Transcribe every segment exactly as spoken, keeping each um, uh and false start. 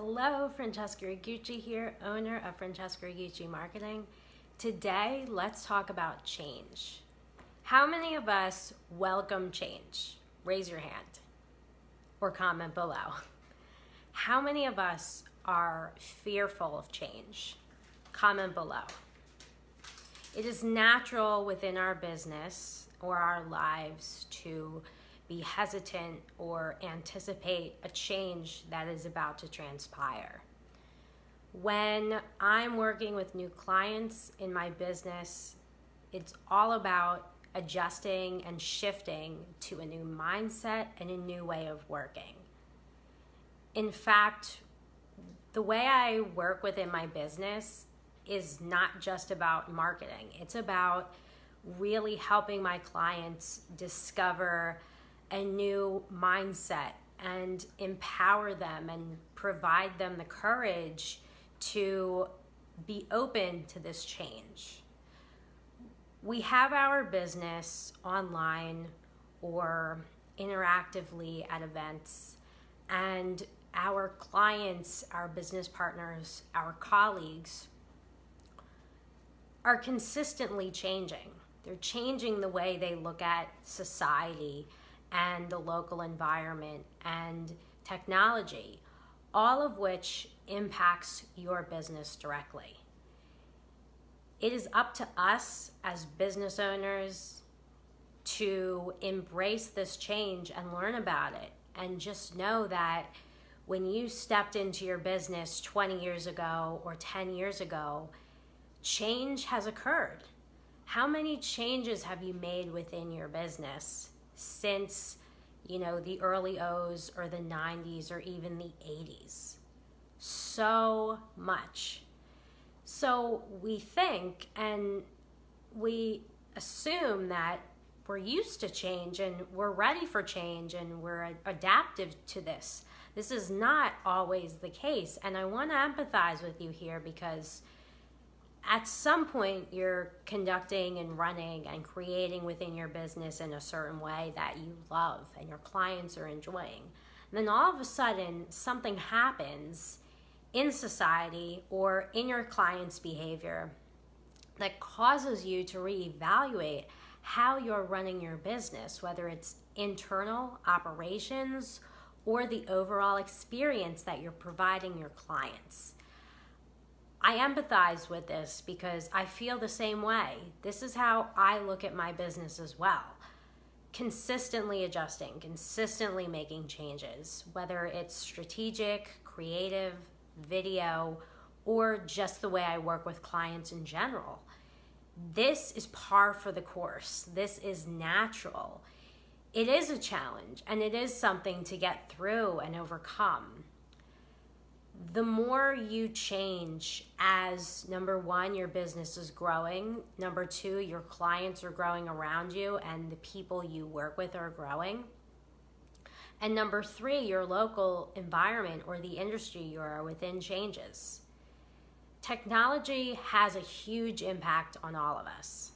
Hello, Francesca Ragucci here, owner of Francesca Ragucci Marketing. Today, let's talk about change. How many of us welcome change? Raise your hand or comment below. How many of us are fearful of change? Comment below. It is natural within our business or our lives to be hesitant or anticipate a change that is about to transpire. When I'm working with new clients in my business, it's all about adjusting and shifting to a new mindset and a new way of working. In fact, the way I work within my business is not just about marketing. It's about really helping my clients discover a new mindset and empower them and provide them the courage to be open to this change. We have our business online or interactively at events, and our clients, our business partners, our colleagues are consistently changing. They're changing the way they look at society and the local environment and technology, all of which impacts your business directly. It is up to us as business owners to embrace this change and learn about it, and just know that when you stepped into your business twenty years ago or ten years ago, change has occurred. How many changes have you made within your business since, you know, the early O's or the nineties or even the eighties? So much. So we think and we assume that we're used to change and we're ready for change and we're adaptive to this. This is not always the case. And I want to empathize with you here, because at some point you're conducting and running and creating within your business in a certain way that you love and your clients are enjoying. And then all of a sudden something happens in society or in your client's behavior that causes you to reevaluate how you're running your business, whether it's internal operations or the overall experience that you're providing your clients. I empathize with this because I feel the same way. This is how I look at my business as well. Consistently adjusting, consistently making changes, whether it's strategic, creative, video, or just the way I work with clients in general. This is par for the course. This is natural. It is a challenge, and it is something to get through and overcome. The more you change as, number one, your business is growing, number two, your clients are growing around you and the people you work with are growing, and number three, your local environment or the industry you are within changes. Technology has a huge impact on all of us,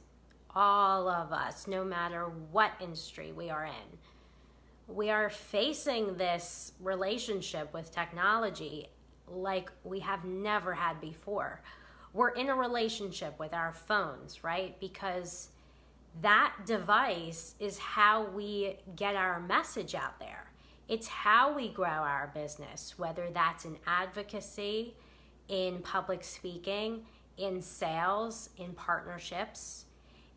all of us, no matter what industry we are in. We are facing this relationship with technology like we have never had before. We're in a relationship with our phones, right? Because that device is how we get our message out there. It's how we grow our business, whether that's in advocacy, in public speaking, in sales, in partnerships.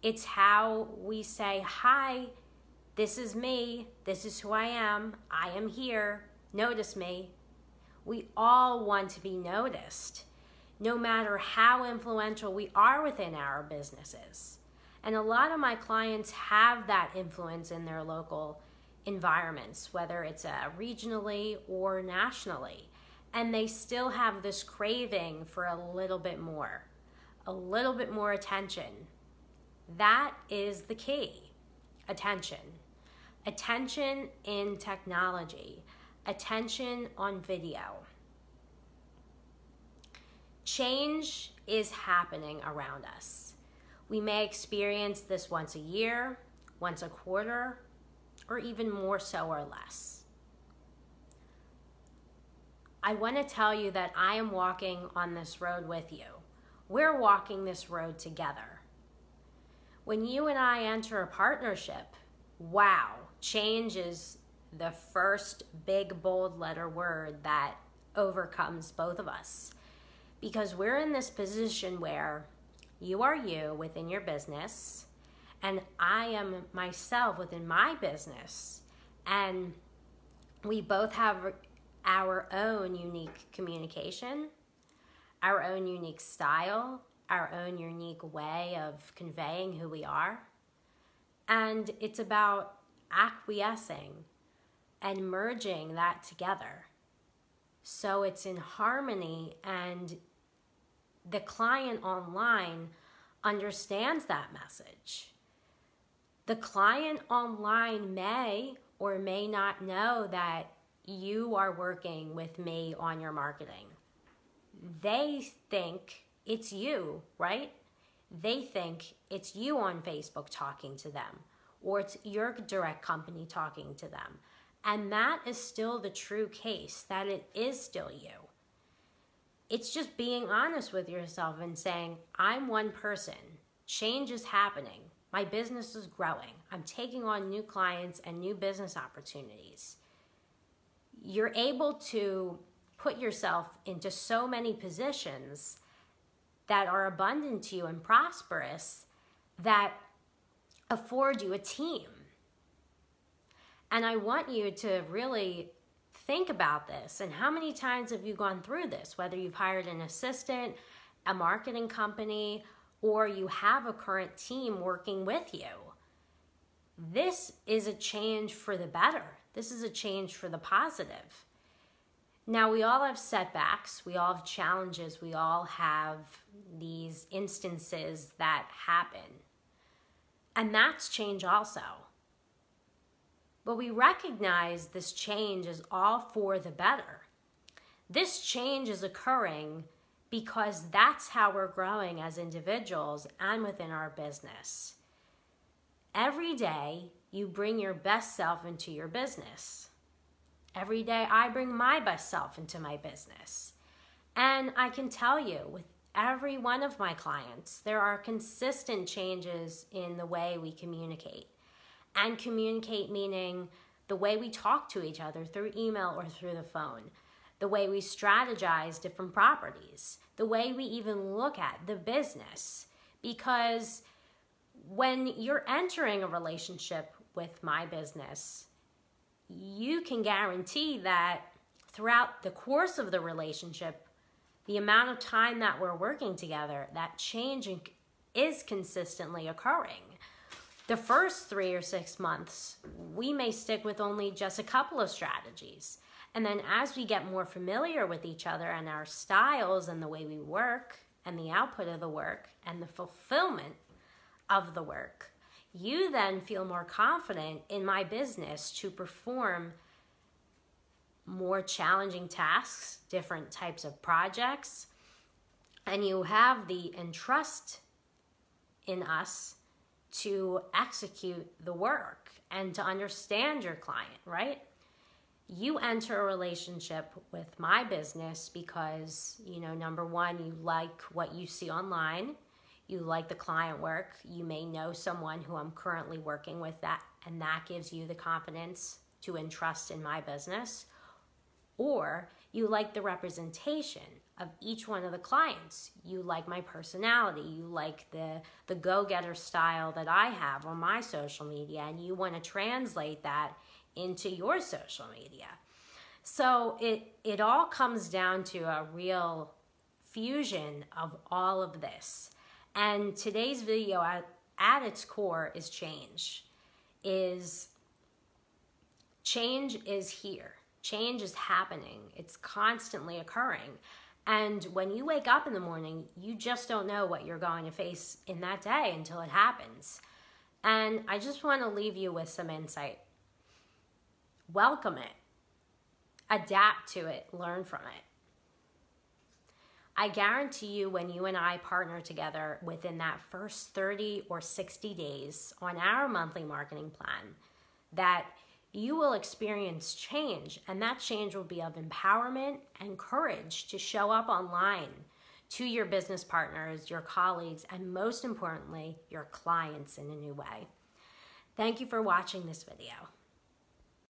It's how we say, hi, this is me, this is who I am, I am here, notice me. We all want to be noticed, no matter how influential we are within our businesses. And a lot of my clients have that influence in their local environments, whether it's uh, regionally or nationally. And they still have this craving for a little bit more, a little bit more attention. That is the key, attention. Attention in technology. Attention on video. Change is happening around us. We may experience this once a year, once a quarter, or even more so or less. I want to tell you that I am walking on this road with you. We're walking this road together. When you and I enter a partnership, wow, change is the first big bold letter word that overcomes both of us. Because we're in this position where you are you within your business and I am myself within my business, and we both have our own unique communication, our own unique style, our own unique way of conveying who we are. And it's about acquiescing and merging that together so it's in harmony, and the client online understands that message. The client online may or may not know that you are working with me on your marketing. They think it's you, right? They think it's you on Facebook talking to them, or it's your direct company talking to them. And that is still the true case, that it is still you. It's just being honest with yourself and saying, I'm one person. Change is happening. My business is growing. I'm taking on new clients and new business opportunities. You're able to put yourself into so many positions that are abundant to you and prosperous, that afford you a team. And I want you to really think about this. And how many times have you gone through this? Whether you've hired an assistant, a marketing company, or you have a current team working with you. This is a change for the better. This is a change for the positive. Now, we all have setbacks, we all have challenges, we all have these instances that happen. And that's change also. But we recognize this change is all for the better. This change is occurring because that's how we're growing as individuals and within our business. Every day, you bring your best self into your business. Every day I bring my best self into my business. And I can tell you, with every one of my clients, there are consistent changes in the way we communicate. And communicate meaning the way we talk to each other through email or through the phone, the way we strategize different properties, the way we even look at the business. Because when you're entering a relationship with my business, you can guarantee that throughout the course of the relationship, the amount of time that we're working together, that change is consistently occurring. The first three or six months, we may stick with only just a couple of strategies. And then as we get more familiar with each other and our styles and the way we work and the output of the work and the fulfillment of the work, you then feel more confident in my business to perform more challenging tasks, different types of projects, and you have the trust in us to execute the work and to understand your client, right? You enter a relationship with my business because, you know, number one, you like what you see online. You like the client work. You may know someone who I'm currently working with, that, and that gives you the confidence to entrust in my business. Or you like the representation of each one of the clients. You like my personality. You like the, the go-getter style that I have on my social media, and you want to translate that into your social media. So it, it all comes down to a real fusion of all of this. And today's video at, at its core is change. Is change is here. Change is happening. It's constantly occurring. And when you wake up in the morning, you just don't know what you're going to face in that day until it happens. And I just want to leave you with some insight. Welcome it. Adapt to it. Learn from it. I guarantee you, when you and I partner together within that first thirty or sixty days on our monthly marketing plan, that you will experience change, and that change will be of empowerment and courage to show up online to your business partners, your colleagues, and most importantly, your clients in a new way. Thank you for watching this video.